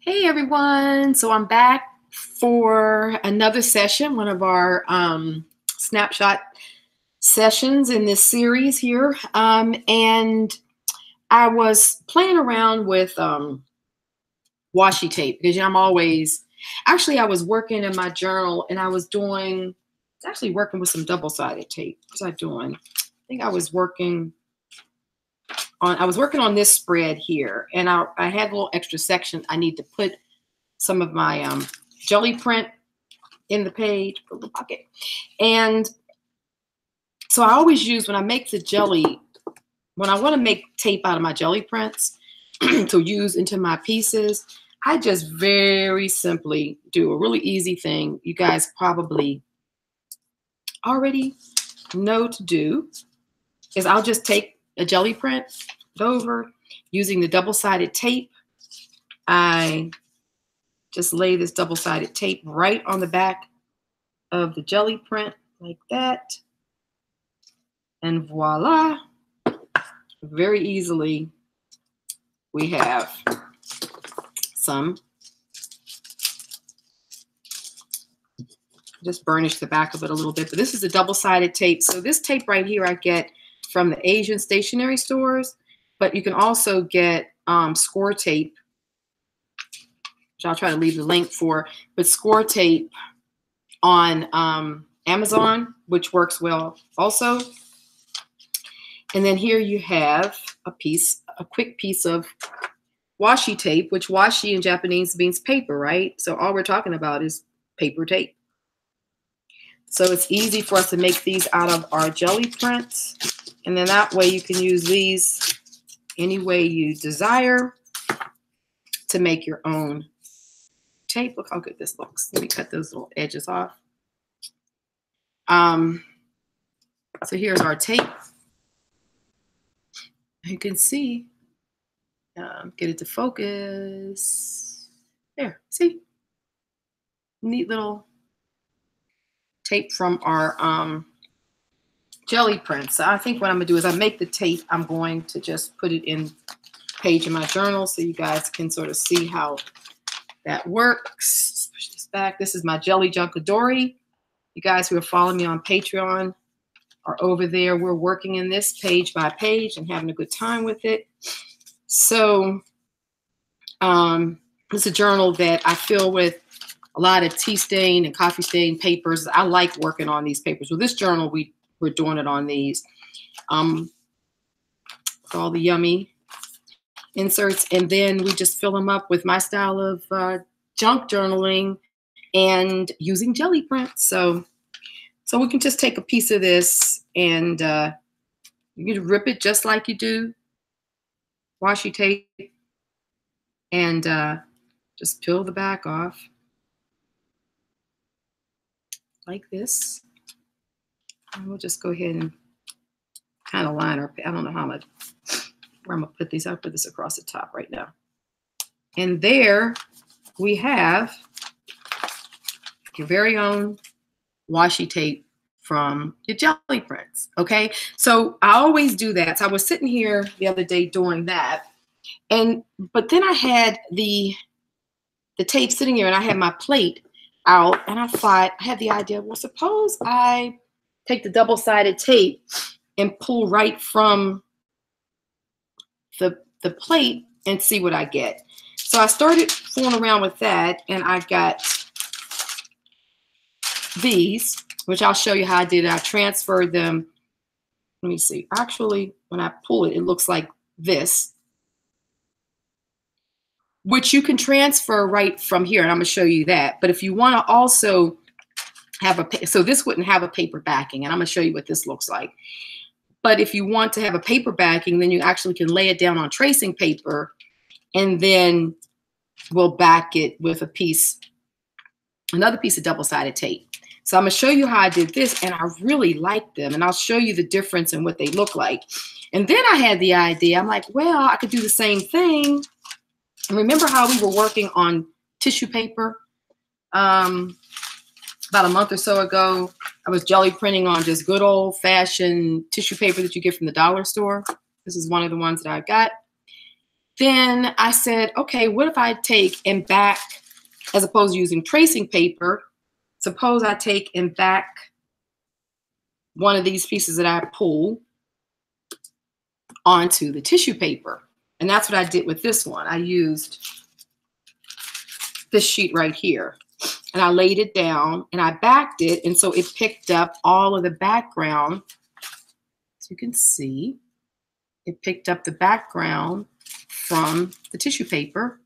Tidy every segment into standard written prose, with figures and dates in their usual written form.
Hey everyone, so I'm back for another session, one of our snapshot sessions in this series here. And I was playing around with washi tape because, you know, I was working in my journal and I was actually working with some double-sided tape. What was I doing? I think I was working on this spread here, and I had a little extra section. I need to put some of my jelly print in the page, the pocket. And so I always use, when I make the jelly, when I want to make tape out of my jelly prints to use into my pieces, I just very simply do a really easy thing you guys probably already know to do, is I'll just take a jelly print over, using the double-sided tape. I just lay this double-sided tape right on the back of the jelly print like that. And voila, very easily we have some. Just burnish the back of it a little bit, but this is a double-sided tape. So this tape right here I get from the Asian stationery stores, but you can also get Scoretape, which I'll try to leave the link for, but Scoretape on Amazon, which works well also. And then here you have a quick piece of washi tape, which washi in Japanese means paper, right? So all we're talking about is paper tape. So it's easy for us to make these out of our jelly prints. And then that way you can use these any way you desire to make your own tape. Look how good this looks. Let me cut those little edges off. So here's our tape. You can see, get it to focus. There, see? Neat little tape from our jelly prints. So I think what I'm gonna do is I make the tape. I'm going to just put it in page in my journal so you guys can sort of see how that works. Let's push this back. This is my jelly junkadori. You guys who are following me on Patreon are over there. We're working in this page by page and having a good time with it. So it's a journal that I fill with a lot of tea stain and coffee stain papers. I like working on these papers. Well, this journal, we're doing it on these. With all the yummy inserts. And then we just fill them up with my style of junk journaling and using jelly prints. So we can just take a piece of this and you can rip it just like you do washi tape and just peel the back off like this. And we'll just go ahead and kind of line our, I don't know how much, where I'm going to put these. I'll put this across the top right now. And there we have your very own washi tape from your jelly prints. Okay. So I always do that. So I was sitting here the other day doing that. But then I had the tape sitting here and I had my plate out and I thought, I had the idea, well, suppose I take the double-sided tape and pull right from the plate and see what I get. So I started fooling around with that, and I got these, which I'll show you how I did it. I transferred them. Let me see. Actually, when I pull it, it looks like this, which you can transfer right from here, and I'm going to show you that. But if you want to also have a, so this wouldn't have a paper backing, and I'm going to show you what this looks like. But if you want to have a paper backing, then you actually can lay it down on tracing paper, and then we'll back it with another piece of double-sided tape. So I'm going to show you how I did this, and I really like them, and I'll show you the difference in what they look like. And then I had the idea, I'm like, well, I could do the same thing. And remember how we were working on tissue paper? About a month or so ago, I was jelly printing on just good old-fashioned tissue paper that you get from the dollar store. This is one of the ones that I got. Then I said, okay, what if I take and back, as opposed to using tracing paper, suppose I take and back one of these pieces that I pull onto the tissue paper. And that's what I did with this one. I used this sheet right here and I laid it down and I backed it. And so it picked up all of the background. As you can see, it picked up the background from the tissue paper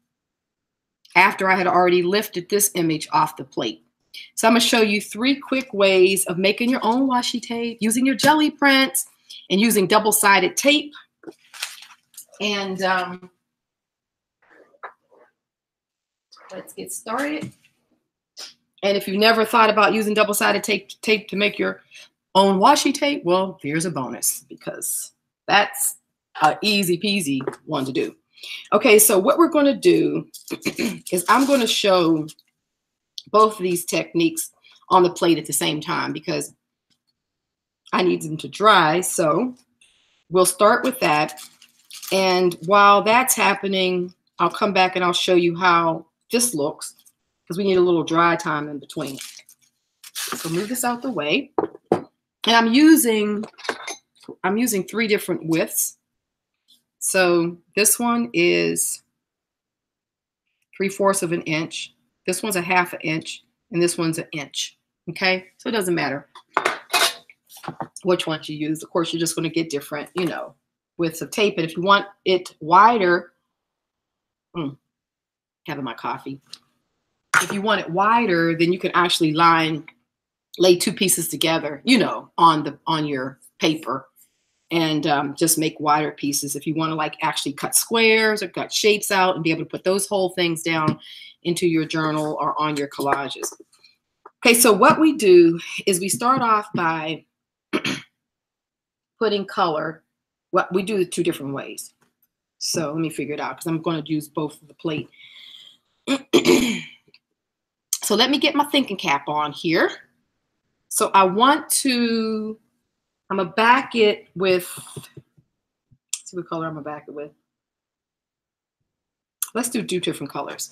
after I had already lifted this image off the plate. So I'm going to show you three quick ways of making your own washi tape, using your jelly prints, and using double-sided tape. And let's get started. And if you never thought about using double-sided tape to make your own washi tape, well, here's a bonus because that's an easy-peasy one to do. Okay, so what we're going to do is I'm going to show both of these techniques on the plate at the same time because I need them to dry. So we'll start with that. And while that's happening, I'll come back and I'll show you how this looks because we need a little dry time in between. So move this out the way. And I'm using three different widths. So this one is 3/4 of an inch. This one's a 1/2 inch and this one's an inch. Okay, so it doesn't matter which one you use. Of course, you're just going to get different, you know, widths of tape. And if you want it wider, having my coffee. If you want it wider, then you can actually lay two pieces together, you know, on your paper, and just make wider pieces. If you want to like actually cut squares or cut shapes out and be able to put those whole things down into your journal or on your collages. Okay, so what we do is we start off by putting color. Well, we do it two different ways. So let me figure it out because I'm going to use both of the plate. So let me get my thinking cap on here. So I want to, I'm going to back it with, let's see what color I'm going to back it with. Let's do two different colors.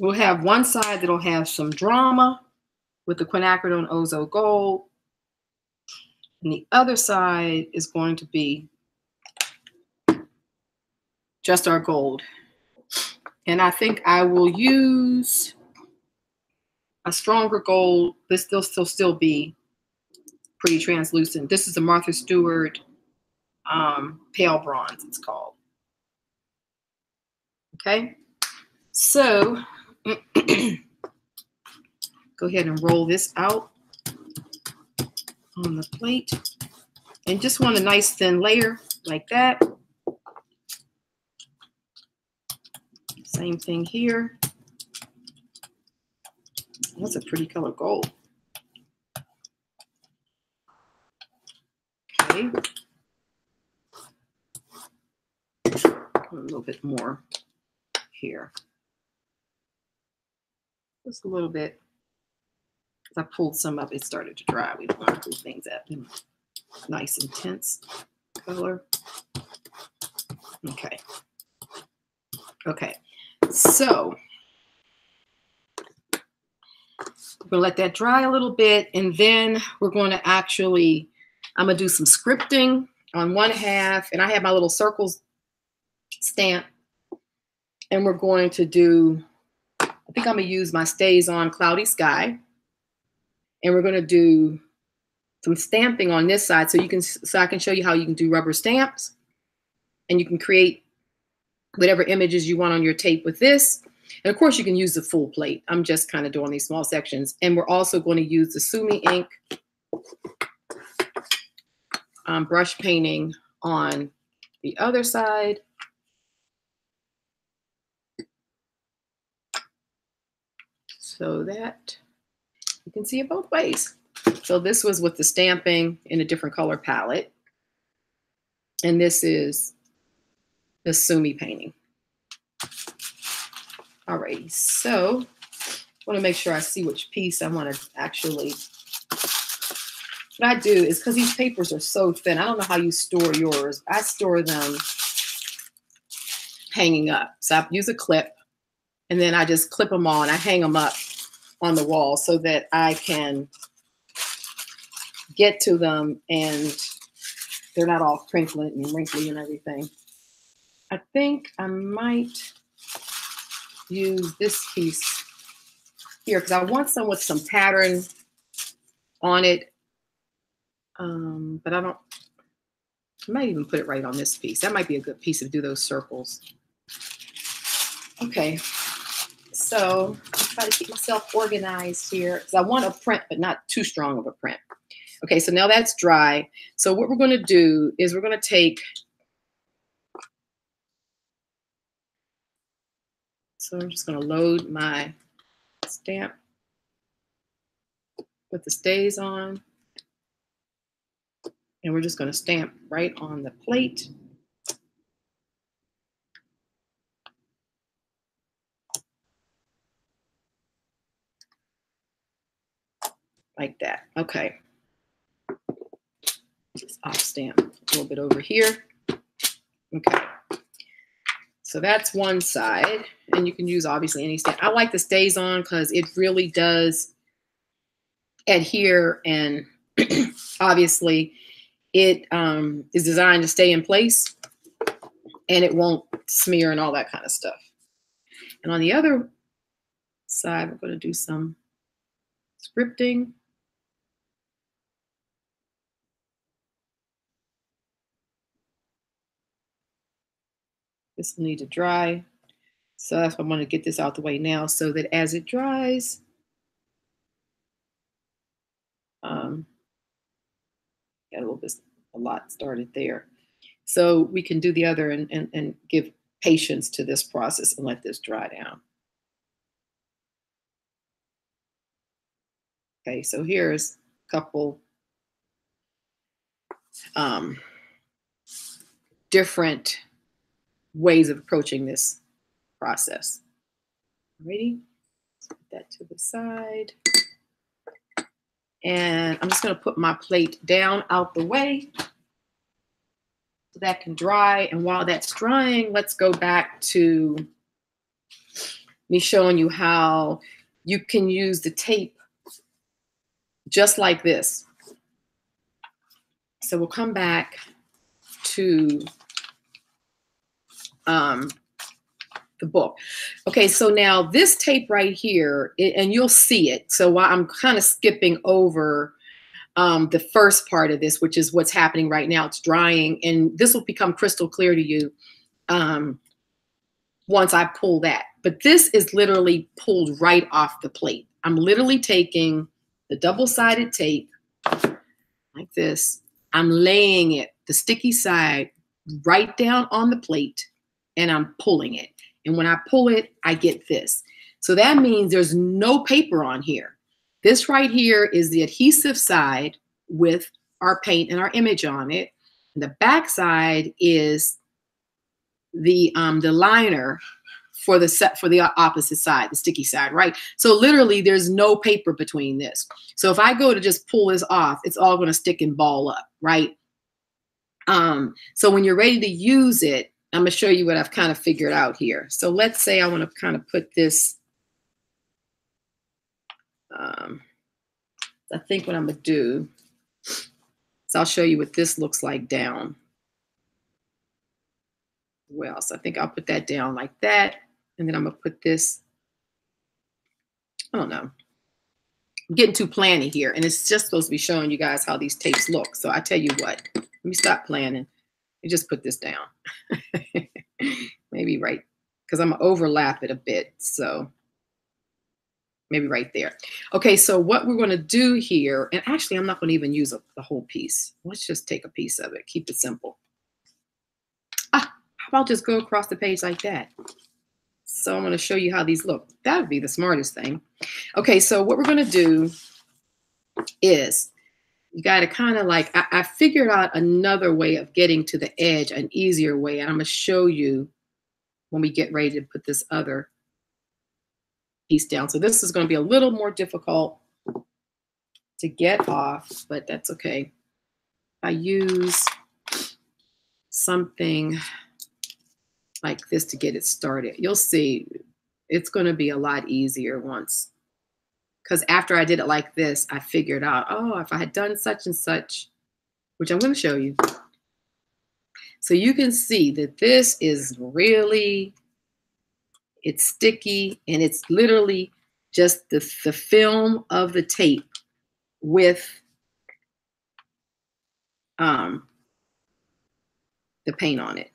We'll have one side that'll have some drama with the quinacridone Ozo Gold. And the other side is going to be just our gold. And I think I will use a stronger gold, but still be pretty translucent. This is the Martha Stewart Pale Bronze, it's called. Okay, so go ahead and roll this out on the plate. And just want a nice thin layer like that. Same thing here. That's a pretty color gold. Okay. A little bit more here. Just a little bit. I pulled some up, it started to dry. We don't want to do things that nice intense color. Okay. Okay. So we're gonna let that dry a little bit, and then we're going to actually, I'm gonna do some scripting on one half, and I have my little circles stamp, and we're going to do, I think I'm gonna use my StazOn Cloudy Sky. And we're going to do some stamping on this side so you can, so I can show you how you can do rubber stamps and you can create whatever images you want on your tape with this. And of course you can use the full plate. I'm just kind of doing these small sections. And we're also going to use the Sumi ink brush painting on the other side. So that you can see it both ways. So this was with the stamping in a different color palette. And this is the Sumi painting. Alrighty, so I want to make sure I see which piece I want to actually. What I do is, because these papers are so thin, I don't know how you store yours. I store them hanging up. So I use a clip and then I just clip them on. I hang them up on the wall so that I can get to them and they're not all crinkly and wrinkly and everything. I think I might use this piece here because I want some with some pattern on it. But I don't, I might even put it right on this piece. That might be a good piece to do those circles. Okay, so I'll try to keep myself organized here because I want a print, but not too strong of a print. Okay, so now that's dry. So what we're going to do is we're going to take, so I'm just going to load my stamp with the StazOn. And we're just going to stamp right on the plate. Like that. Okay. Just off stamp a little bit over here. Okay. So that's one side. And you can use obviously any stamp. I like the StazOn because it really does adhere and obviously it is designed to stay in place and it won't smear and all that kind of stuff. And on the other side, we're going to do some scripting. This will need to dry. So that's why I'm going to get this out the way now so that as it dries, got a little bit, a lot started there. So we can do the other and give patience to this process and let this dry down. Okay, so here's a couple different ways of approaching this process. Ready? Put that to the side. And I'm just going to put my plate down out the way so that can dry. And while that's drying, let's go back to me showing you how you can use the tape just like this. So we'll come back to the book. Okay, so now this tape right here, and you'll see it. So while I'm kind of skipping over the first part of this, which is what's happening right now. It's drying, and this will become crystal clear to you once I pull that. But this is literally pulled right off the plate. I'm literally taking the double-sided tape like this. I'm laying it, the sticky side, right down on the plate, and I'm pulling it. And when I pull it, I get this. So that means there's no paper on here. This right here is the adhesive side with our paint and our image on it. And the back side is the liner for the set for the opposite side, the sticky side, right? So literally there's no paper between this. So if I go to just pull this off, it's all going to stick and ball up, right? So when you're ready to use it, I'm going to show you what I've kind of figured out here. So let's say I want to kind of put this. I think what I'm going to do is I'll show you what this looks like down. Well, so I think I'll put that down like that. And then I'm going to put this. I don't know. I'm getting too planning here. And it's just supposed to be showing you guys how these tapes look. So I tell you what, let me stop planning. You just put this down, maybe right, because I'm gonna overlap it a bit, so maybe right there. Okay, so what we're gonna do here, and actually I'm not gonna even use the whole piece. Let's just take a piece of it, keep it simple. Ah, how about just go across the page like that? So I'm gonna show you how these look. That would be the smartest thing. Okay, so what we're gonna do is, you got to kind of like, I figured out another way of getting to the edge, an easier way. And I'm going to show you when we get ready to put this other piece down. So this is going to be a little more difficult to get off, but that's okay. I use something like this to get it started. You'll see it's going to be a lot easier once. Because after I did it like this, I figured out, oh, if I had done such and such, which I'm going to show you. So you can see that this is really, it's sticky, and it's literally just the film of the tape with the paint on it.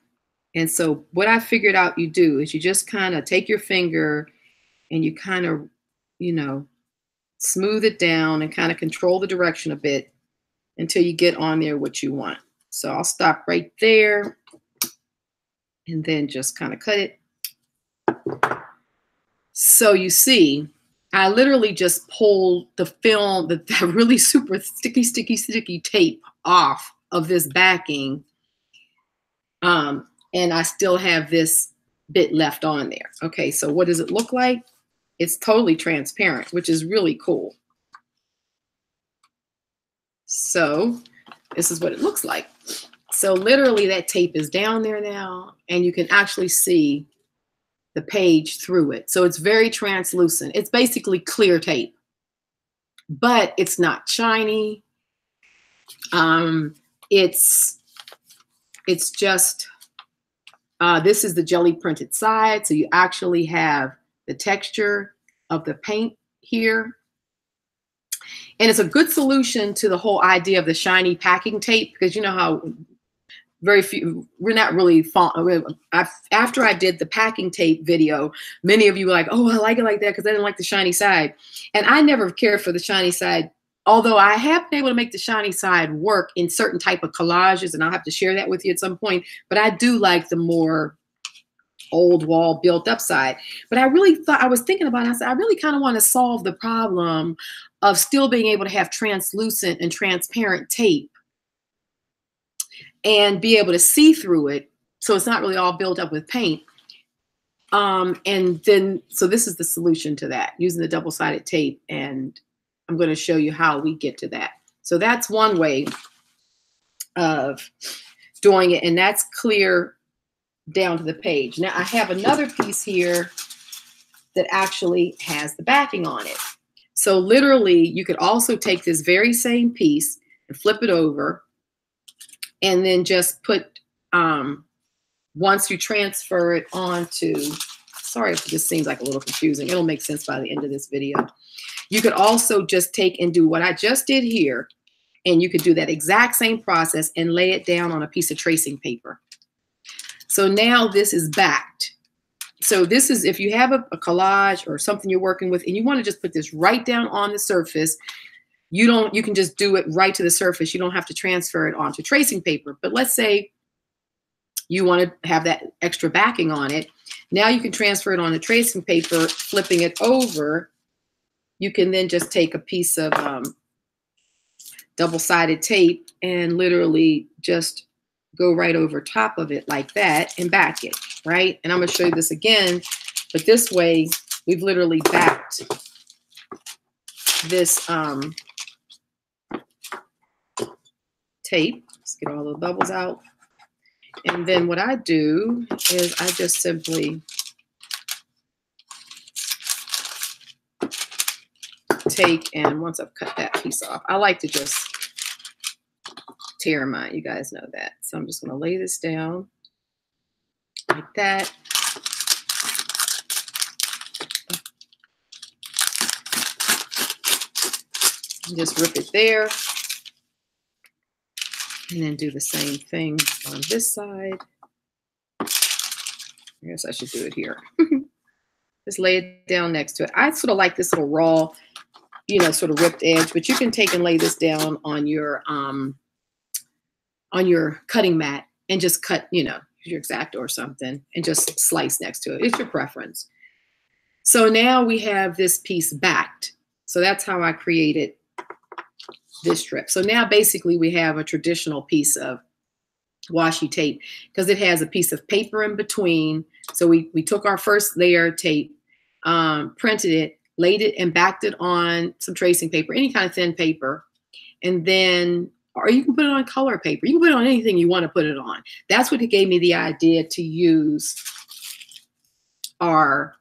And so what I figured out you do is you just kind of take your finger and you kind of, you know, smooth it down and kind of control the direction a bit until you get on there what you want. So I'll stop right there and then just kind of cut it. So you see, I literally just pulled the film, that really super sticky tape off of this backing. And I still have this bit left on there. Okay, so what does it look like? It's totally transparent, which is really cool. So this is what it looks like. So literally that tape is down there now, and you can actually see the page through it. So it's very translucent. It's basically clear tape, but it's not shiny. It's just, this is the jelly printed side. So you actually have the texture of the paint here. And it's a good solution to the whole idea of the shiny packing tape, because you know how very few, we're not really, after I did the packing tape video, many of you were like, oh, I like it like that because I didn't like the shiny side. And I never cared for the shiny side. Although I have been able to make the shiny side work in certain type of collages, and I'll have to share that with you at some point, but I do like the more old wall built up side. But I really thought, I was thinking about it, I said, I really kind of want to solve the problem of still being able to have translucent and transparent tape and be able to see through it. So it's not really all built up with paint. And then, so this is the solution to that, using the double-sided tape, and I'm going to show you how we get to that. So that's one way of doing it, and that's clear down to the page. Now I have another piece here that actually has the backing on it. So literally you could also take this very same piece and flip it over, and then just put, once you transfer it onto, sorry if this seems like a little confusing, it'll make sense by the end of this video. You could also just take and do what I just did here, and you could do that exact same process and lay it down on a piece of tracing paper. So now this is backed. So this is, if you have a collage or something you're working with and you want to just put this right down on the surface, you don't, you can just do it right to the surface. You don't have to transfer it onto tracing paper. But let's say you want to have that extra backing on it. Now you can transfer it onto tracing paper, flipping it over. You can then just take a piece of double-sided tape and literally just go right over top of it like that and back it, right? And I'm going to show you this again, but this way we've literally backed this tape. Let's get all the bubbles out. And then what I do is I just simply take, and once I've cut that piece off, I like to just tear mine. You guys know that. So I'm just going to lay this down like that. And just rip it there. And then do the same thing on this side. I guess I should do it here. Just lay it down next to it. I sort of like this little raw, you know, sort of ripped edge, but you can take and lay this down on your cutting mat and just cut, you know, your X-Acto or something and just slice next to it. It's your preference. So now we have this piece backed. So that's how I created this strip. So now basically we have a traditional piece of washi tape because it has a piece of paper in between. So we took our first layer of tape, printed it, laid it and backed it on some tracing paper, any kind of thin paper. And then, or you can put it on color paper. You can put it on anything you want to put it on. That's what it gave me the idea to use are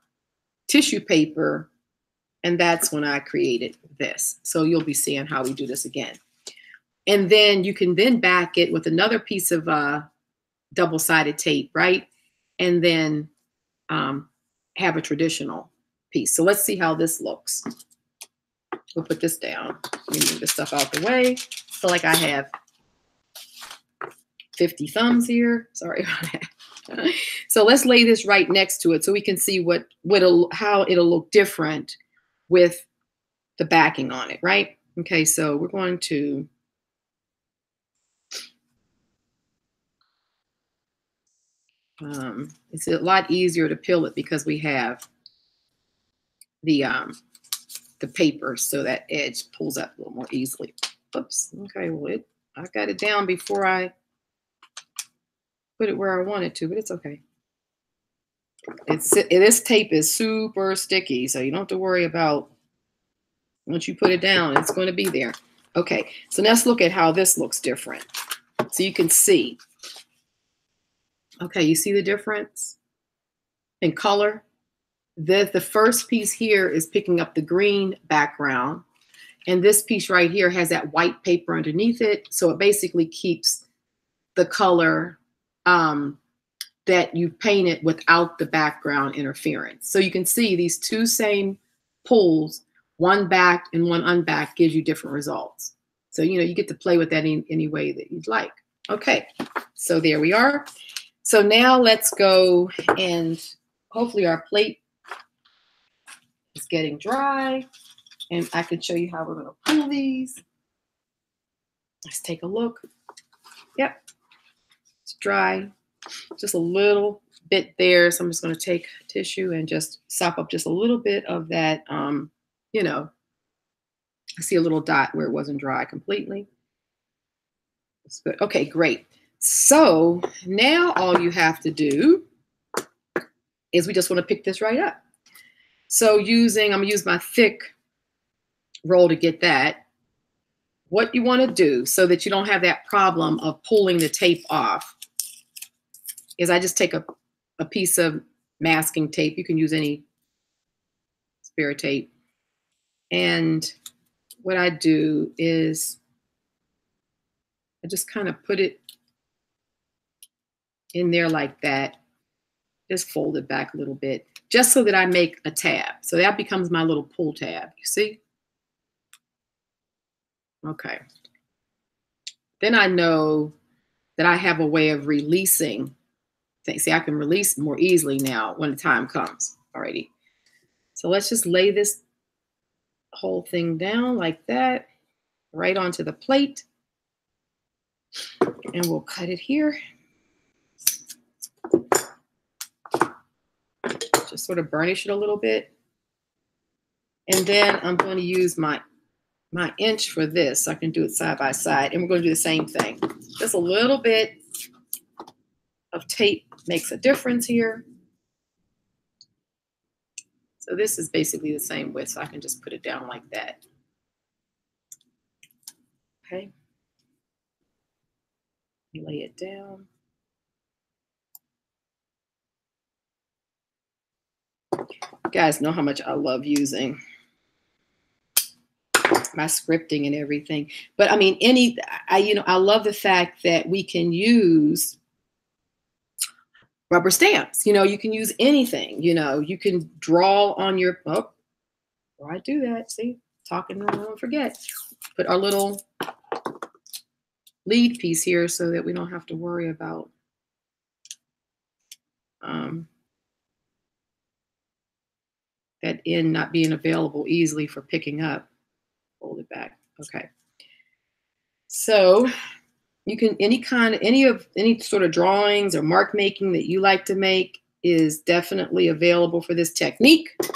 tissue paper, and that's when I created this. So you'll be seeing how we do this again. And then you can then back it with another piece of double-sided tape, right? And then have a traditional piece. So let's see how this looks. We'll put this down. Let me move this stuff out the way. So like I have 50 thumbs here. Sorry about that. So let's lay this right next to it so we can see how it'll look different with the backing on it, right? Okay, so we're going to it's a lot easier to peel it because we have the paper, so that edge pulls up a little more easily. Oops. Okay, well, I got it down before I put it where I wanted to, but it's okay. This tape is super sticky, so you don't have to worry about, once you put it down, it's going to be there. Okay, so let's look at how this looks different. So you can see. Okay, you see the difference in color? The first piece here is picking up the green background, and this piece right here has that white paper underneath it, so it basically keeps the color that you painted without the background interference. So you can see these two same pulls, one backed and one unbacked, gives you different results. So, you know, you get to play with that in any way that you'd like. Okay, so there we are. So now let's go, and hopefully our plate is getting dry and I can show you how we're going to pull these. Let's take a look. Yep, it's dry, just a little bit there. So I'm just going to take tissue and just sop up just a little bit of that, you know, I see a little dot where it wasn't dry completely. That's good. Okay, great. So now all you have to do is we just want to pick this right up. So I'm going to use my thick roll to get that. What you want to do so that you don't have that problem of pulling the tape off is I just take a piece of masking tape. You can use any spare tape. And what I do is I just kind of put it in there like that, just fold it back a little bit, just so that I make a tab. So that becomes my little pull tab, you see? Okay. Then I know that I have a way of releasing things. See, I can release more easily now when the time comes already. So let's just lay this whole thing down like that, right onto the plate. And we'll cut it here. Just sort of burnish it a little bit. And then I'm going to use my inch for this, so I can do it side by side. And we're going to do the same thing. Just a little bit of tape makes a difference here. So this is basically the same width, so I can just put it down like that. Okay. Lay it down. You guys know how much I love using my scripting and everything, but I mean, you know, I love the fact that we can use rubber stamps. You know, you can use anything. You know, you can draw on your book. Oh, I do that. See, talking, I don't forget. Put our little lead piece here so that we don't have to worry about. That end not being available easily for picking up. Fold it back. Okay. So you can any sort of drawings or mark making that you like to make is definitely available for this technique. I'm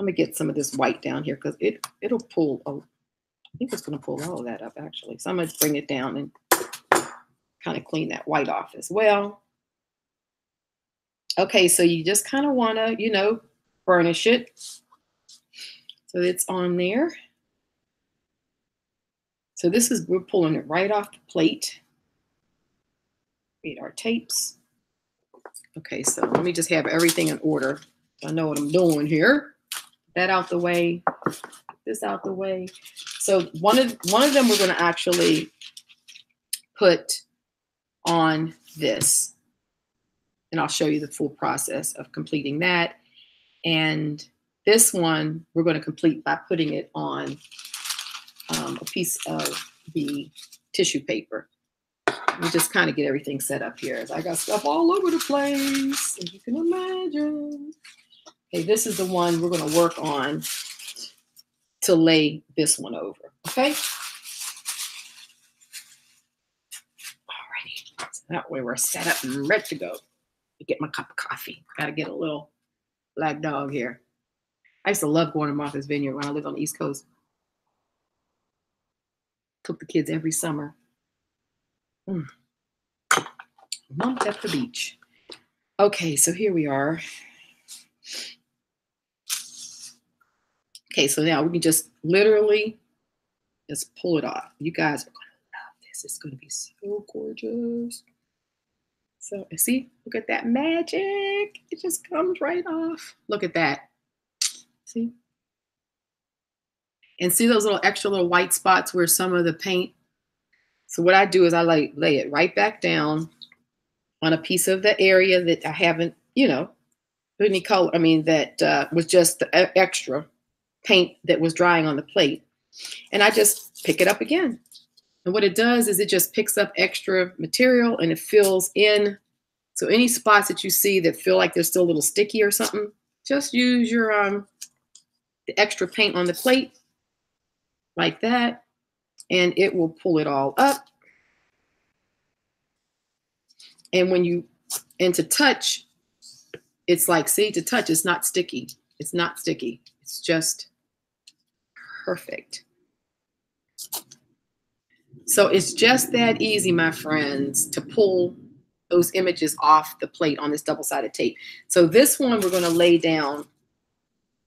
gonna get some of this white down here because it'll pull. Oh, I think it's gonna pull all of that up actually. So I'm gonna bring it down and kind of clean that white off as well. Okay, so you just kind of want to, you know, burnish it so it's on there. So we're pulling it right off the plate. Read our tapes. Okay, so let me just have everything in order. I know what I'm doing here. That out the way, this out the way. So one of them we're going to actually put on this. And I'll show you the full process of completing that. And this one we're going to complete by putting it on a piece of the tissue paper. We just kind of get everything set up here. I got stuff all over the place, as you can imagine. Okay, this is the one we're going to work on to lay this one over. Okay. All right. So that way we're set up and ready to go. Get my cup of coffee. Got to get a little black dog here. I used to love going to Martha's Vineyard when I lived on the East Coast. Took the kids every summer. Month at the beach. Okay, so here we are. Okay, so now we can just literally just pull it off. You guys are going to love this. It's going to be so gorgeous. So see, look at that magic. It just comes right off. Look at that. See? And see those little extra little white spots where some of the paint. So what I do is I lay it right back down on a piece of the area that I haven't, you know, put any color. I mean, that was just the extra paint that was drying on the plate. And I just pick it up again. And what it does is it just picks up extra material and it fills in. So any spots that you see that feel like they're still a little sticky or something, just use your the extra paint on the plate like that, and it will pull it all up. And when you, and to touch, it's like, see, to touch, it's not sticky. It's not sticky. It's just perfect. So it's just that easy, my friends, to pull those images off the plate on this double-sided tape. So this one we're going to lay down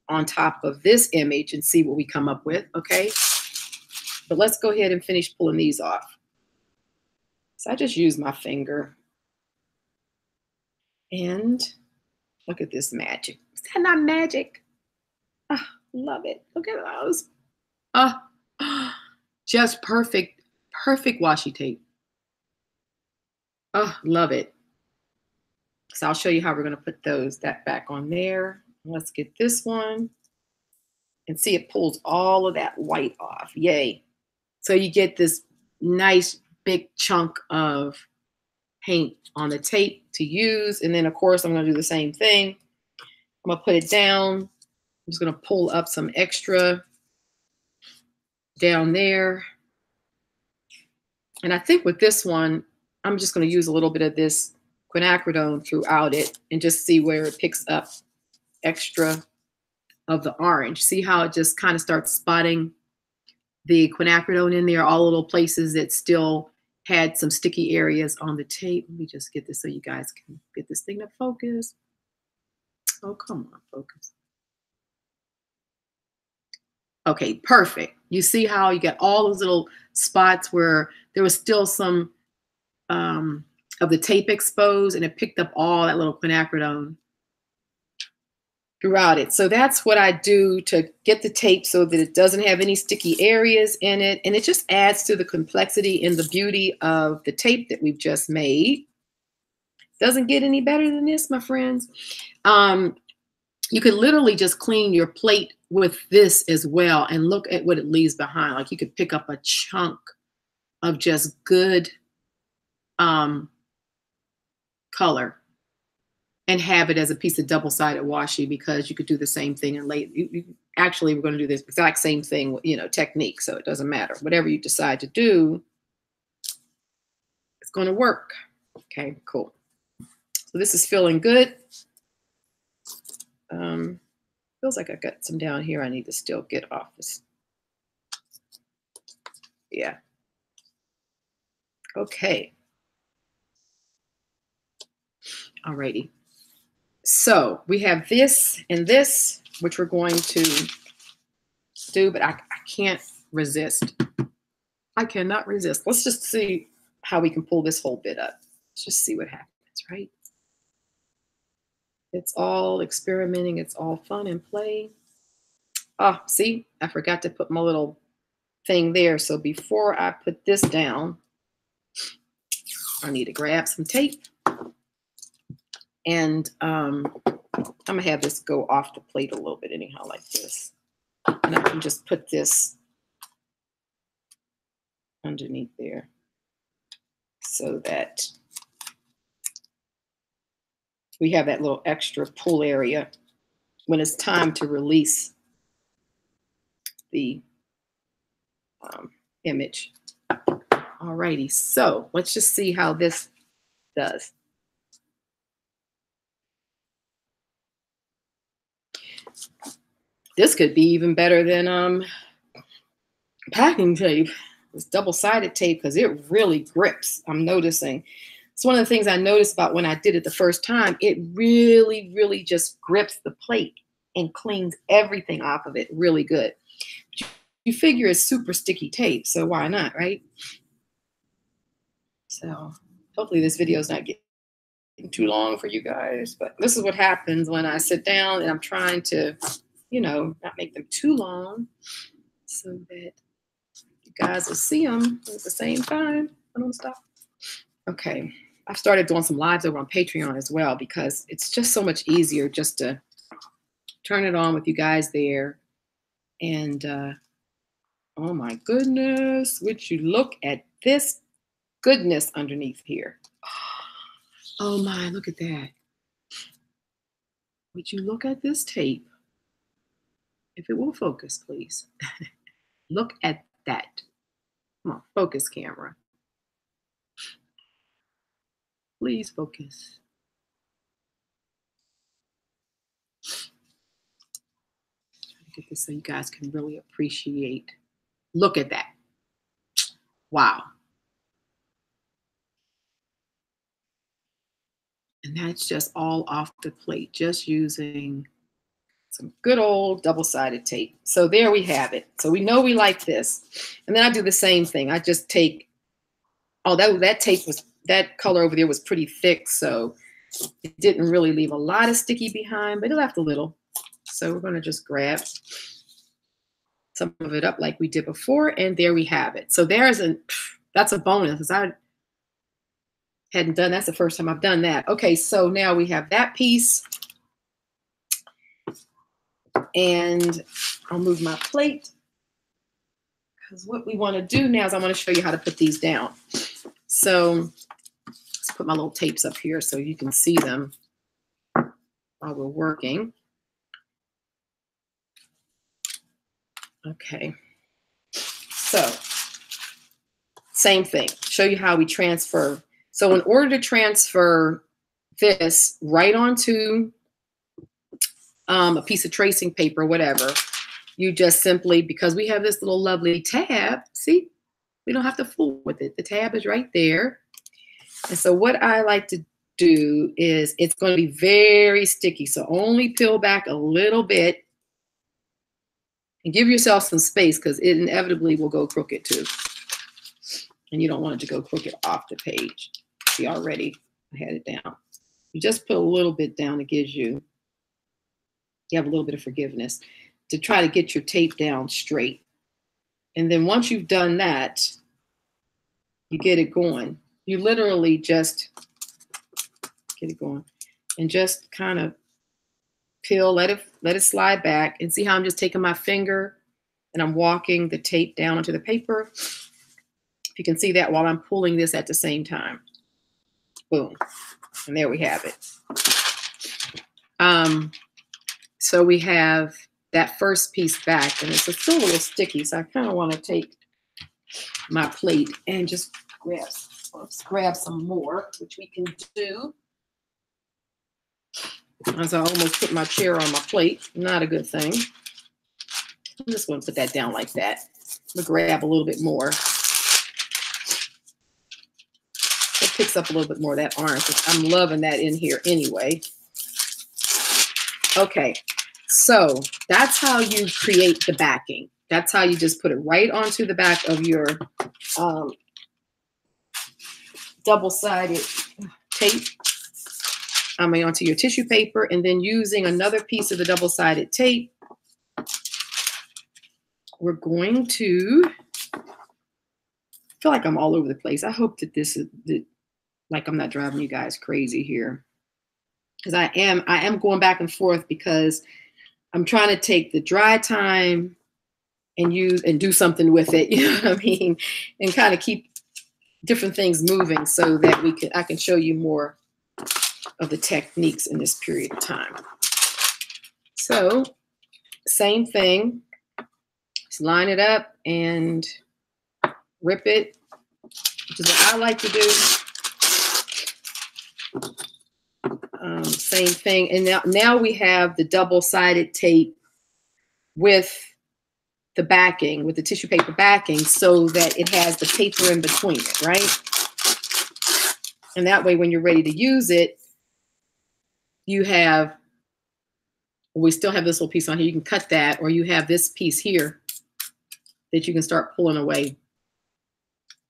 on top of this image and see what we come up with, okay? But let's go ahead and finish pulling these off. So I just use my finger. And look at this magic. Is that not magic? Oh, love it. Look at those. Just perfect. Perfect washi tape. Oh, love it. So I'll show you how we're going to put those, that back on there. Let's get this one. And see, it pulls all of that white off. Yay. So you get this nice big chunk of paint on the tape to use. And then, of course, I'm going to do the same thing. I'm going to put it down. I'm just going to pull up some extra down there. And I think with this one, I'm just going to use a little bit of this quinacridone throughout it and just see where it picks up extra of the orange. See how it just kind of starts spotting the quinacridone in there, all the little places that still had some sticky areas on the tape. Let me just get this so you guys can get this thing to focus. Oh, come on, focus. Okay, perfect. You see how you got all those little spots where there was still some of the tape exposed, and it picked up all that little quinacridone throughout it. So that's what I do to get the tape so that it doesn't have any sticky areas in it. And it just adds to the complexity and the beauty of the tape that we've just made. Doesn't get any better than this, my friends. You could literally just clean your plate with this as well and look at what it leaves behind. Like you could pick up a chunk of just good color and have it as a piece of double-sided washi, because you could do the same thing and lay. Actually, we're going to do this exact same thing, you know, technique. So it doesn't matter. Whatever you decide to do, it's going to work. Okay, cool. So this is feeling good. Feels like I got some down here I need to still get off this. Yeah. Okay. Alrighty. So we have this and this, which we're going to do, but I can't resist. I cannot resist. Let's just see how we can pull this whole bit up. Let's just see what happens, right? It's all experimenting. It's all fun and play. Ah, see, I forgot to put my little thing there. So before I put this down, I need to grab some tape. And I'm going to have this go off the plate a little bit anyhow like this. And I can just put this underneath there so that we have that little extra pull area when it's time to release the image. Alrighty, so let's just see how this does. This could be even better than packing tape. It's double-sided tape because it really grips, I'm noticing. It's one of the things I noticed about when I did it the first time. It really, really just grips the plate and cleans everything off of it really good. You figure it's super sticky tape, so why not, right? So hopefully this video is not getting too long for you guys, but this is what happens when I sit down and I'm trying to, you know, not make them too long so that you guys will see them at the same time. I don't stop. Okay, I've started doing some lives over on Patreon as well because it's just so much easier just to turn it on with you guys there. And oh my goodness, would you look at this goodness underneath here. Oh my, look at that. Would you look at this tape? If it will focus, please. Look at that. Come on, focus camera. Please focus. Try to get this so you guys can really appreciate. Look at that. Wow. And that's just all off the plate, just using some good old double-sided tape. So there we have it. So we know we like this. And then I do the same thing. I just take, oh, that tape was, that color over there was pretty thick, so it didn't really leave a lot of sticky behind, but it left a little. So we're gonna just grab some of it up like we did before, and there we have it. So there's a, that's a bonus, because I hadn't done, that's the first time I've done that. Okay, so now we have that piece. And I'll move my plate because what we want to do now is I want to show you how to put these down. So let's put my little tapes up here so you can see them while we're working. Okay, so same thing, show you how we transfer. So in order to transfer this right onto a piece of tracing paper, whatever, you just simply, because we have this little lovely tab, see, we don't have to fool with it. The tab is right there. And so what I like to do is it's going to be very sticky. So only peel back a little bit and give yourself some space because it inevitably will go crooked too. And you don't want it to go crooked off the page. See, already I had it down. You just put a little bit down. It gives you, you have a little bit of forgiveness to try to get your tape down straight. And then once you've done that, you get it going. You literally just get it going and just kind of peel, let it slide back, and see how I'm just taking my finger and I'm walking the tape down onto the paper. If you can see that while I'm pulling this at the same time. Boom. And there we have it. So we have that first piece back, and it's still a little sticky, so I kind of want to take my plate and just grab some more, which we can do. As I almost put my chair on my plate, not a good thing. I'm just going to put that down like that. I'm going to grab a little bit more. It picks up a little bit more of that orange. I'm loving that in here anyway. Okay. So that's how you create the backing. That's how you just put it right onto the back of your double-sided tape. onto your tissue paper, and then using another piece of the double-sided tape, we're going to, I feel like I'm all over the place. I hope that this is, like I'm not driving you guys crazy here. Because I am going back and forth because I'm trying to take the dry time and use and do something with it, you know what I mean? And kind of keep different things moving so that we can, I can show you more of the techniques in this period of time. So same thing, just line it up and rip it, which is what I like to do. Same thing, and now we have the double-sided tape with the backing, with the tissue paper backing, so that it has the paper in between it, right? And that way, when you're ready to use it, you have, we still have this little piece on here, you can cut that, or you have this piece here that you can start pulling away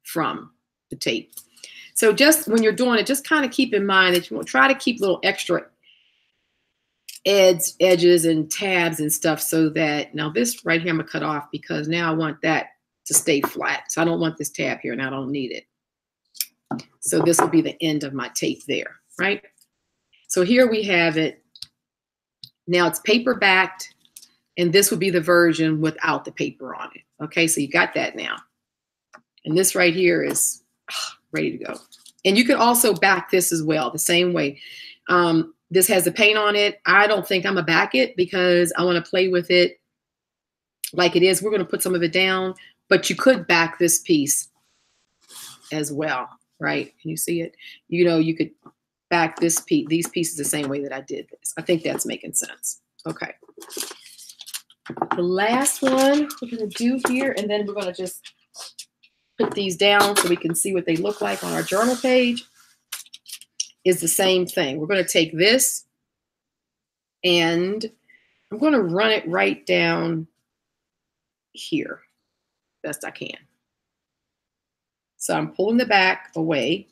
from the tape. So just when you're doing it, just kind of keep in mind that you want to try to keep little extra edges and tabs and stuff so that, now this right here I'm going to cut off because now I want that to stay flat. So I don't want this tab here and I don't need it. So this will be the end of my tape there, right? So here we have it. Now it's paper backed, and this would be the version without the paper on it. Okay, so you got that now. And this right here is ready to go. And you can also back this as well, the same way. This has the paint on it. I don't think I'm gonna back it because I wanna play with it like it is. We're gonna put some of it down, but you could back this piece as well, right? Can you see it? You know, you could back this piece, these pieces the same way that I did this. I think that's making sense. Okay. The last one we're gonna do here, and then we're gonna just put these down so we can see what they look like on our journal page, is the same thing. We're going to take this and I'm going to run it right down here best I can. So I'm pulling the back away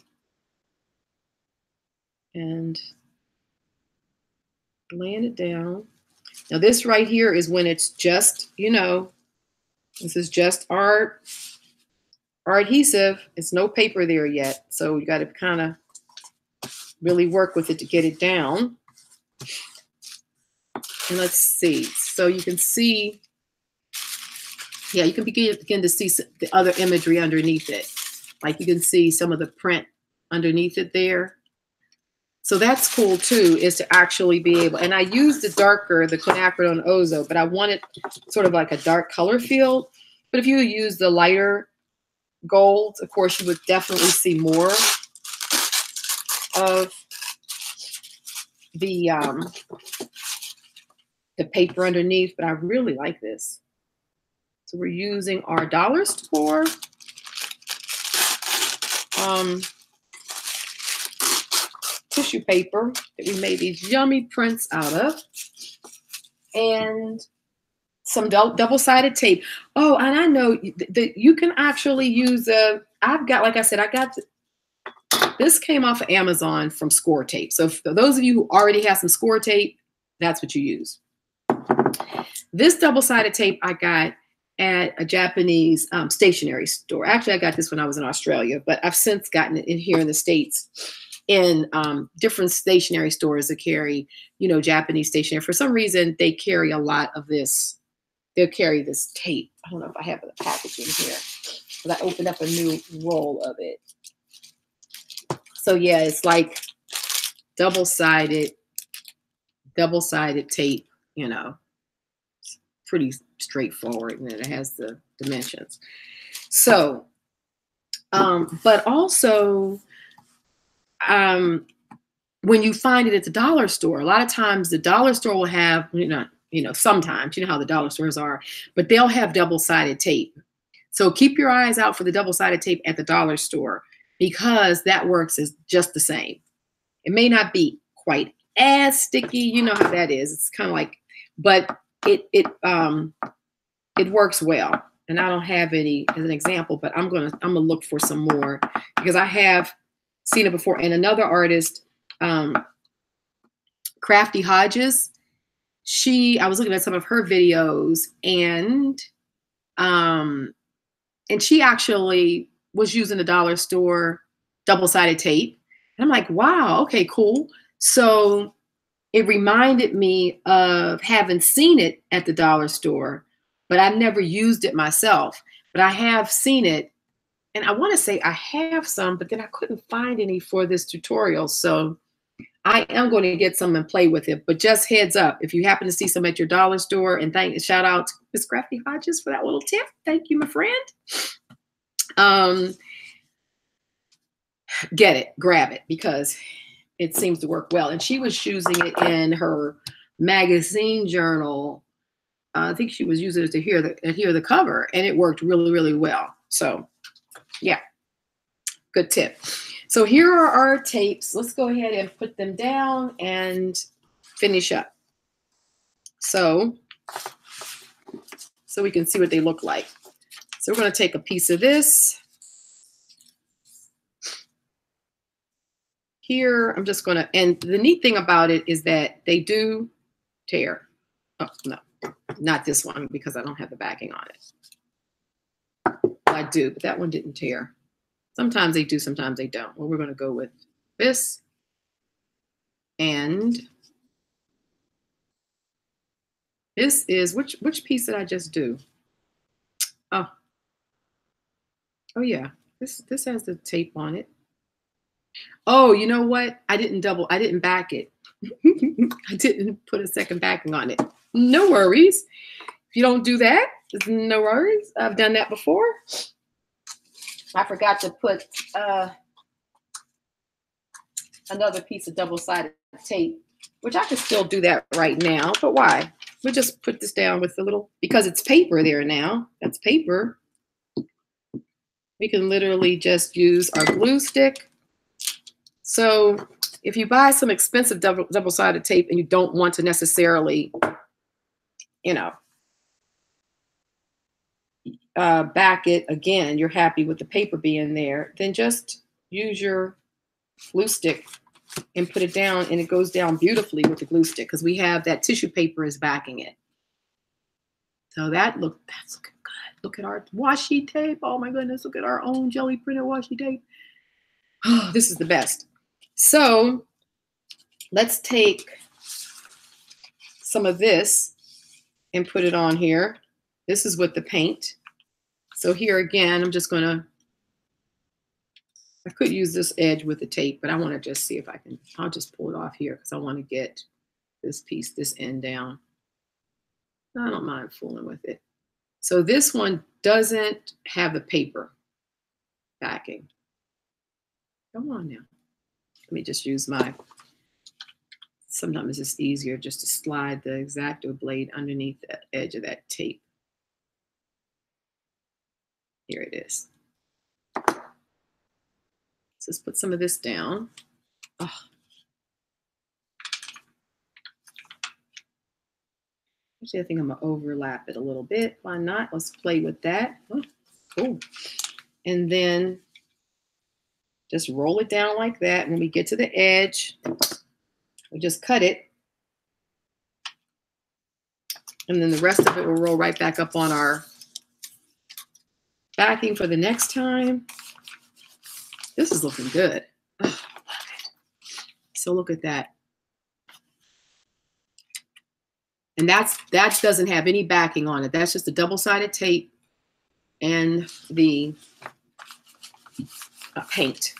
and laying it down. Now this right here is when it's just, you know, this is just our adhesive. It's no paper there yet, so you got to kind of really work with it to get it down. And let's see. So you can see, yeah, you can begin to see the other imagery underneath it. Like you can see some of the print underneath it there. So that's cool too, is to actually be able, and I used the darker, the quinacridone ozo, but I wanted sort of like a dark color field. But if you use the lighter gold, of course, you would definitely see more of the paper underneath, but I really like this. So we're using our dollar store tissue paper that we made these yummy prints out of, and some double-sided tape. Oh, and I know that you can actually use a, I've got, like I said, I got, this came off of Amazon from Scoretape. So for those of you who already have some Scoretape, that's what you use. This double-sided tape I got at a Japanese stationery store. Actually, I got this when I was in Australia, but I've since gotten it in here in the States in different stationery stores that carry, you know, Japanese stationery. For some reason, they carry a lot of this. They'll carry this tape. I don't know if I have the packaging here, but I opened up a new roll of it. So yeah, it's like double-sided tape, you know, it's pretty straightforward, and it has the dimensions. So, but also, when you find it at the dollar store, a lot of times the dollar store will have, you know, sometimes, you know how the dollar stores are, but they'll have double-sided tape. So keep your eyes out for the double-sided tape at the dollar store, because that works is just the same. It may not be quite as sticky, you know how that is. It's kind of like, but it works well. And I don't have any as an example, but I'm gonna look for some more, because I have seen it before. And another artist, Crafty Hodges. I was looking at some of her videos, and she actually was using the dollar store double-sided tape. And I'm like, wow, okay, cool. So it reminded me of having seen it at the dollar store, but I've never used it myself. But I have seen it, and I want to say I have some, but then I couldn't find any for this tutorial. So I am going to get some and play with it. But just heads up, if you happen to see some at your dollar store, and shout out to Miss Crafty Hodges for that little tip. Thank you, my friend. Get it, grab it, because it seems to work well. And she was using it in her magazine journal. I think she was using it to adhere the cover, and it worked really, really well. So yeah, good tip. So here are our tapes. Let's go ahead and put them down and finish up. So we can see what they look like. So we're going to take a piece of this. Here, I'm just going to, and the neat thing about it is that they do tear. Oh, no, not this one, because I don't have the backing on it. Well, I do, but that one didn't tear. Sometimes they do, sometimes they don't. Well, we're going to go with this and this is, which piece did I just do? Oh yeah, this has the tape on it. Oh, you know what? I didn't back it. I didn't put a second backing on it. No worries. If you don't do that, no worries. I've done that before. I forgot to put another piece of double-sided tape, which I could still do that right now, but why? We'll just put this down with a little, because it's paper there now. That's paper. We can literally just use our glue stick. So if you buy some expensive double-sided tape and you don't want to necessarily, you know, back it again, you're happy with the paper being there, then just use your glue stick and put it down, and it goes down beautifully with the glue stick because we have that tissue paper is backing it. So that's looking good. Look at our washi tape. Oh my goodness, look at our own jelly printed washi tape. Oh, this is the best. So let's take some of this and put it on here. This is with the paint. So here again, I'm just going to, I could use this edge with the tape, but I want to just see if I can, I'll just pull it off here because I want to get this piece, this end down. I don't mind fooling with it. So this one doesn't have the paper backing. Come on now. Let me just use my, sometimes it's easier just to slide the X-Acto blade underneath the edge of that tape. Here it is. Let's just put some of this down. Oh. Actually, I think I'm going to overlap it a little bit. Why not? Let's play with that. Oh, cool. And then just roll it down like that. When we get to the edge, we just cut it. And then the rest of it will roll right back up on our backing for the next time. This is looking good. Oh, I love it. So look at that. And that doesn't have any backing on it. That's just the double-sided tape and the paint.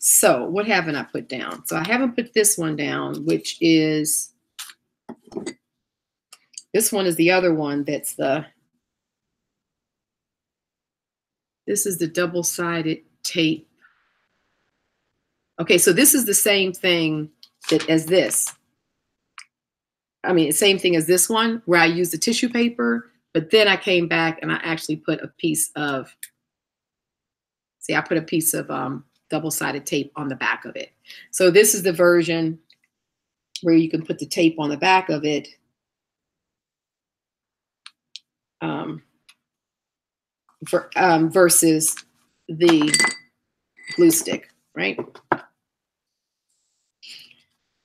So what haven't I put down? So I haven't put this one down, which is, this one is the other one that's the, this is the double-sided tape. Okay, so this is the same thing that as this. I mean, same thing as this one where I used the tissue paper, but then I came back and I actually put a piece of, see, I put a piece of double-sided tape on the back of it. So this is the version where you can put the tape on the back of it. Versus the glue stick, right?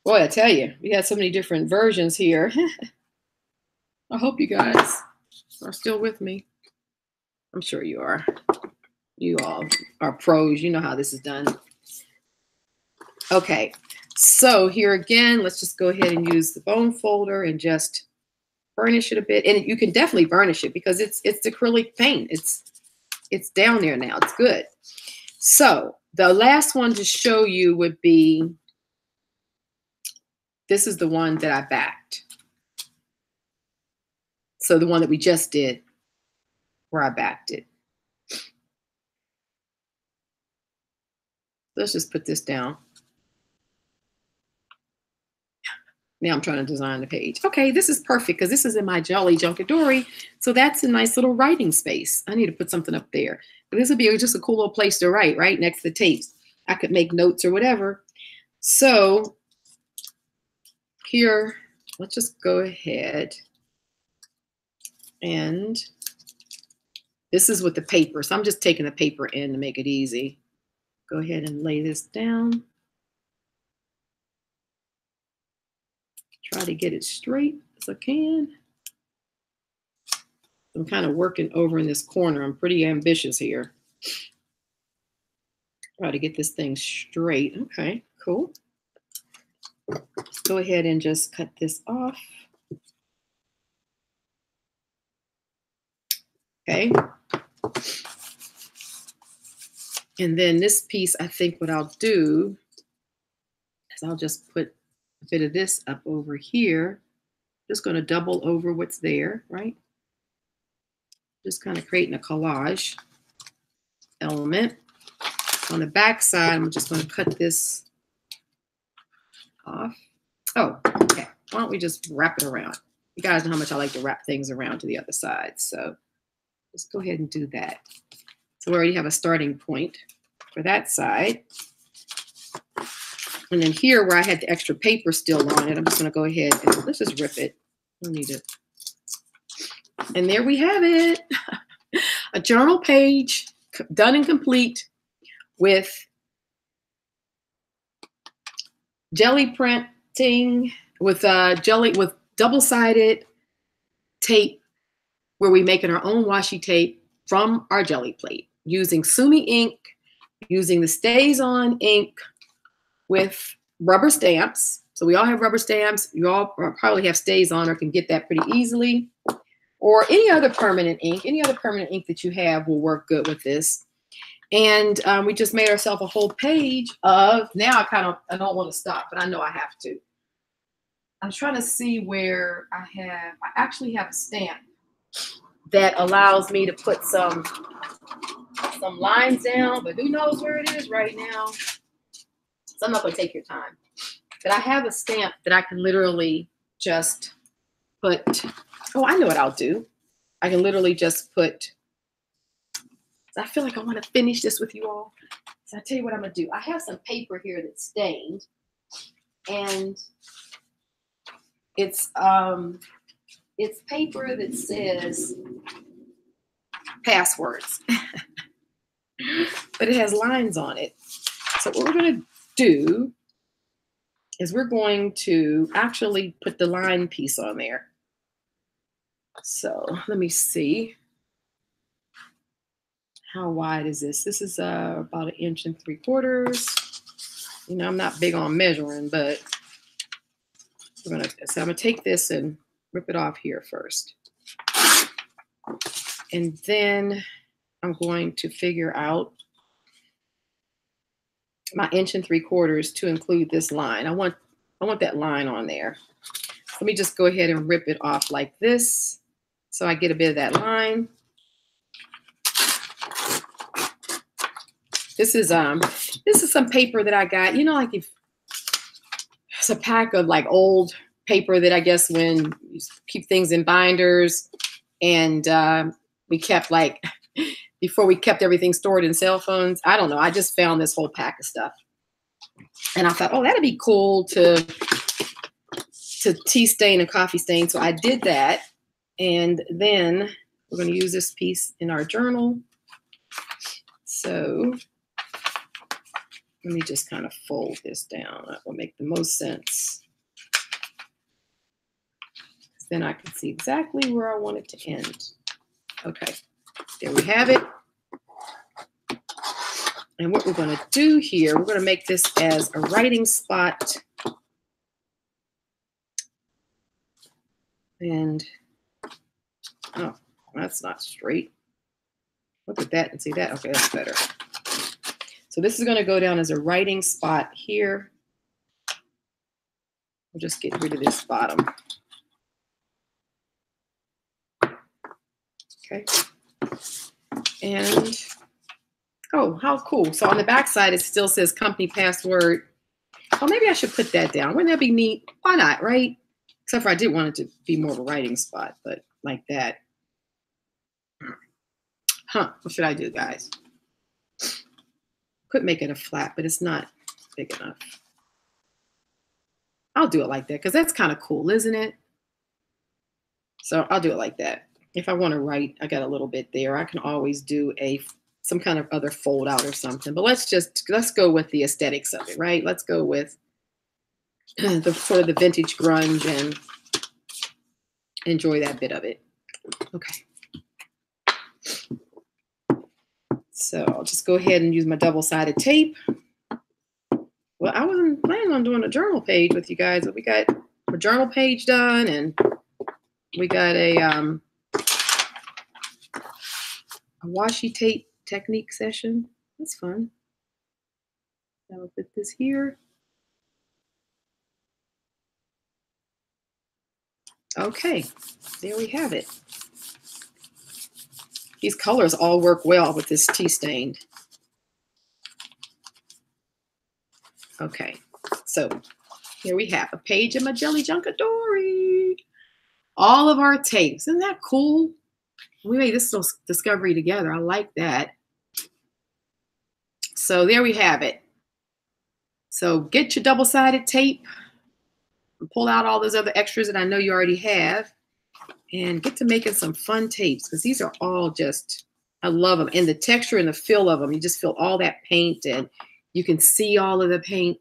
Boy, I tell you, we had so many different versions here. I hope you guys are still with me. I'm sure you are. You all are pros. You know how this is done. Okay, so here again, let's just go ahead and use the bone folder and just burnish it a bit. And you can definitely burnish it because it's acrylic paint. It's down there now. It's good. So the last one to show you would be, this is the one that I backed. So the one that we just did where I backed it. Let's just put this down. Now I'm trying to design the page. Okay, this is perfect because this is in my Jolly Junkadori. So that's a nice little writing space. I need to put something up there. But this would be just a cool little place to write, right? Next to the tapes. I could make notes or whatever. So here, let's just go ahead. And this is with the paper. So I'm just taking the paper in to make it easy. Go ahead and lay this down. Try to get it straight as I can. I'm kind of working over in this corner. I'm pretty ambitious here. Try to get this thing straight. Okay, cool. Let's go ahead and just cut this off. Okay. And then this piece, I think what I'll do is I'll just put a bit of this up over here. Just going to double over what's there, right? Just kind of creating a collage element. On the back side, I'm just going to cut this off. Oh, okay. Why don't we just wrap it around? You guys know how much I like to wrap things around to the other side. So let's go ahead and do that. So we already have a starting point for that side. And then here where I had the extra paper still on it, I'm just going to go ahead and let's just rip it. I don't need it. And there we have it. A journal page done and complete with jelly printing, with double-sided tape where we're making our own washi tape from our jelly plate using Sumi ink, using the StazOn ink, with rubber stamps. So we all have rubber stamps. You all probably have StazOn or can get that pretty easily. Or any other permanent ink. Any other permanent ink that you have will work good with this. And we just made ourselves a whole page of, now I don't want to stop, but I know I have to. I'm trying to see where I actually have a stamp that allows me to put some lines down, but who knows where it is right now. So I'm not going to take your time. But I have a stamp that I can literally just put. Oh, I know what I'll do. I can literally just put. I feel like I want to finish this with you all. So I'll tell you what I'm going to do. I have some paper here that's stained. And it's paper that says passwords. But it has lines on it. So what we're going to do is we're going to actually put the line piece on there. So let me see. How wide is this? This is about 1 3/4 inches. You know, I'm not big on measuring, but we're gonna. So I'm gonna take this and rip it off here first, and then I'm going to figure out my 1 3/4 inches to include this line. I want that line on there. Let me just go ahead and rip it off like this so I get a bit of that line. This is some paper that I got, you know, like if it's a pack of like old paper that I guess when you keep things in binders and we kept like before we kept everything stored in cell phones. I don't know. I just found this whole pack of stuff. And I thought, oh, that'd be cool to tea stain and coffee stain. So I did that. And then we're going to use this piece in our journal. So Let me just kind of fold this down. That will make the most sense. Then I can see exactly where I want it to end. Okay, there we have it. And what we're going to do here, we're going to make this as a writing spot. And, oh, that's not straight. Look at that and see that. Okay, that's better. So this is going to go down as a writing spot here. We'll just get rid of this bottom. Okay. And, oh, how cool. So on the back side, it still says company password. Oh, maybe I should put that down. Wouldn't that be neat? Why not, right? Except for I did want it to be more of a writing spot, but like that. Huh, what should I do, guys? Could make it a flat, but it's not big enough. I'll do it like that because that's kind of cool, isn't it? So I'll do it like that. If I want to write, I got a little bit there. I can always do some kind of other fold out or something, but let's go with the aesthetics of it, right? Let's go with the sort of the vintage grunge and enjoy that bit of it. Okay. So I'll just go ahead and use my double-sided tape. Well, I wasn't planning on doing a journal page with you guys, but we got a journal page done, and we got a washi tape technique session. That's fun. I'll put this here. Okay, there we have it. These colors all work well with this tea stained. Okay, so here we have a page of my Gelli Junkadori. All of our tapes. Isn't that cool? We made this little discovery together. I like that. So there we have it. So get your double-sided tape and pull out all those other extras that I know you already have. And get to making some fun tapes, because these are all just, I love them. And the texture and the feel of them, you just feel all that paint, and you can see all of the paint.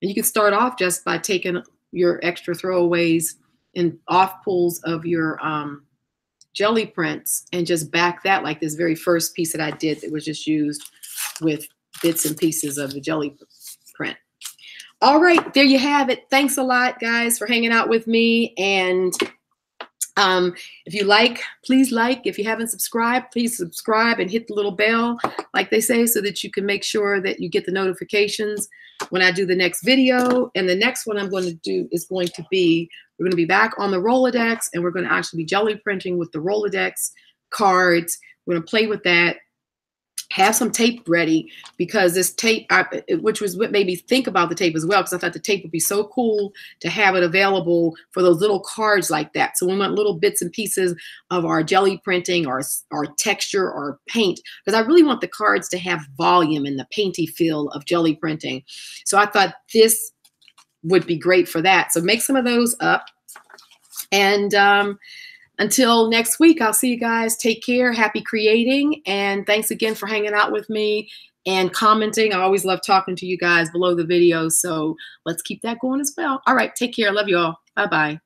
And you can start off just by taking your extra throwaways and off pulls of your Gelli prints and just back that, like this very first piece that I did that was just used with bits and pieces of the Gelli print. All right, there you have it. Thanks a lot, guys, for hanging out with me. And if you like, please like. If you haven't subscribed, please subscribe and hit the little bell, like they say, so that you can make sure that you get the notifications when I do the next video. And the next one I'm going to do is going to be, we're going to be back on the Rolodex, and we're going to actually be Gelli printing with the Rolodex cards. We're going to play with that. Have some tape ready, because this tape, which was what made me think about the tape as well, because I thought the tape would be so cool to have it available for those little cards like that. So we want little bits and pieces of our Gelli printing or our texture or paint, because I really want the cards to have volume and the painty feel of Gelli printing. So I thought this would be great for that. So make some of those up. And until next week, I'll see you guys. Take care. Happy creating. And thanks again for hanging out with me and commenting. I always love talking to you guys below the video. So let's keep that going as well. All right. Take care. Love you all. Bye-bye.